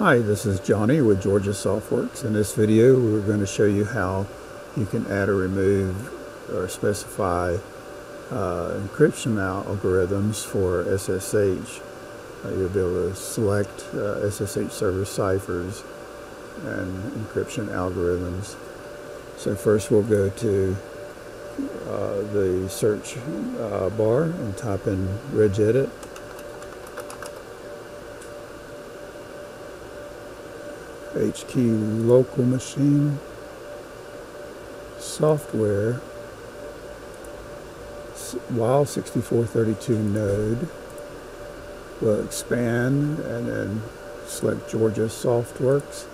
Hi, this is Johnny with Georgia Softworks. In this video, we're going to show you how you can add or remove or specify encryption algorithms for SSH. You'll be able to select SSH server ciphers and encryption algorithms. So first we'll go to the search bar and type in regedit. HQ local machine, software, while 6432 node. We'll expand and then select Georgia Softworks,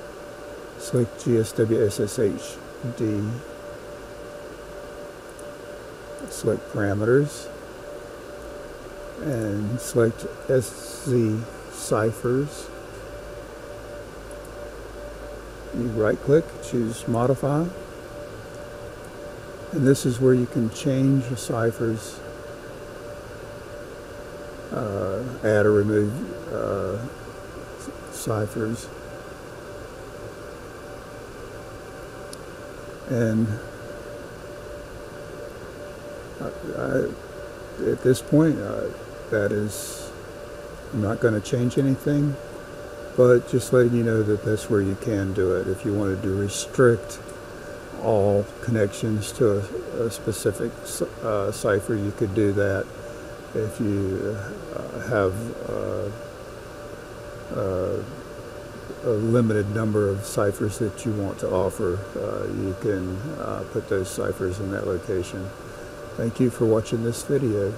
select GSW SSHD, select parameters, and select SZ ciphers. You right-click, choose Modify, and this is where you can change the ciphers, add or remove ciphers, and at this point, I'm not going to change anything. But just letting you know that that's where you can do it. If you wanted to restrict all connections to a specific cipher, you could do that. If you have a limited number of ciphers that you want to offer, you can put those ciphers in that location. Thank you for watching this video.